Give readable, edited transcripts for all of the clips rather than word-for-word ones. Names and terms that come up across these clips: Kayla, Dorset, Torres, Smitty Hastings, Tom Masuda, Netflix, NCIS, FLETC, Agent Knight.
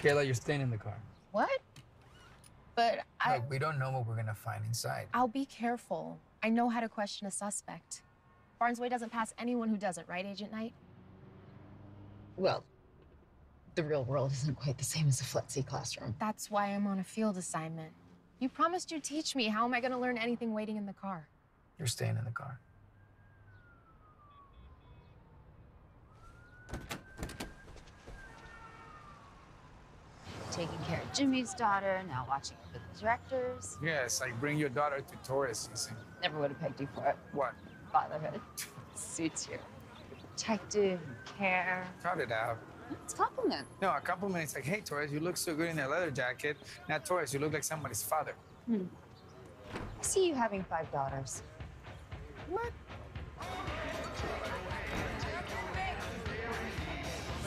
Kayla, you're staying in the car. What? But I... Look, we don't know what we're gonna find inside. I'll be careful. I know how to question a suspect. Barnesway doesn't pass anyone who doesn't, right, Agent Knight? Well, the real world isn't quite the same as a FLETC classroom. That's why I'm on a field assignment. You promised you'd teach me. How am I gonna learn anything waiting in the car? You're staying in the car. Taking care of Jimmy's daughter, now watching over the directors. Yes, I bring your daughter to Torres, you see. Never would have pegged you for it. What? Fatherhood. Suits you. Protective, care. Cut it out. It's a compliment. No, a compliment is like, hey, Torres, you look so good in that leather jacket. Now, Torres, you look like somebody's father. Hmm. I see you having 5 daughters. What?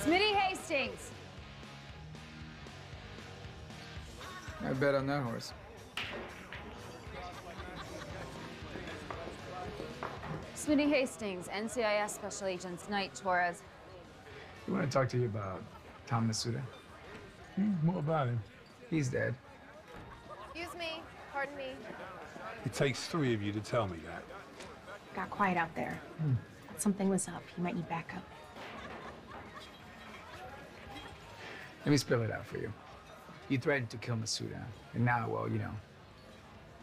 Smitty Hastings. I bet on that horse. Smitty Hastings, NCIS Special Agents Knight, Torres. We want to talk to you about Tom Masuda. What about him? He's dead. Excuse me. Pardon me. It takes 3 of you to tell me that. Got quiet out there. Something was up. He might need backup. Let me spell it out for you. You threatened to kill Masuda, and now, well, you know,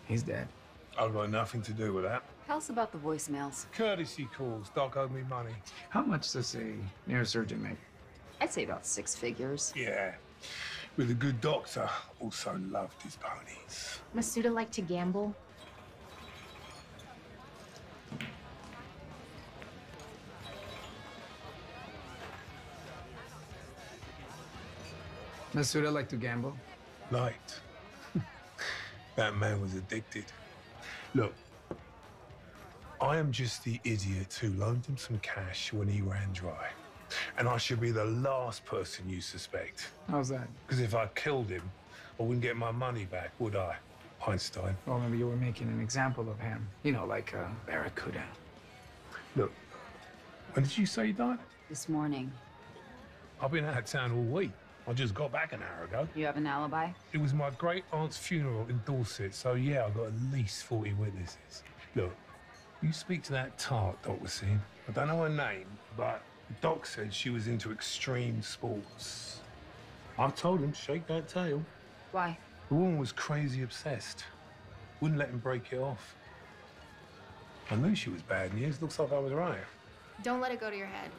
he's dead. I've got nothing to do with that. Tell us about the voicemails. Courtesy calls. Doc owed me money. How much does a neurosurgeon make? I'd say about 6 figures. Yeah. With a good doctor, also loved his ponies. Masuda liked to gamble. Masuda liked to gamble? Liked. That man was addicted. Look, I am just the idiot who loaned him some cash when he ran dry. And I should be the last person you suspect. How's that? Because if I killed him, I wouldn't get my money back, would I, Einstein? Well, maybe you were making an example of him. You know, like a barracuda. Look, when did you say you died? This morning. I've been out of town all week. I just got back an hour ago. You have an alibi? It was my great-aunt's funeral in Dorset, so yeah, I got at least 40 witnesses. Look, you speak to that tart Doc was seeing. I don't know her name, but Doc said she was into extreme sports. I told him, shake that tail. Why? The woman was crazy obsessed. Wouldn't let him break it off. I knew she was bad news. Looks like I was right. Don't let it go to your head.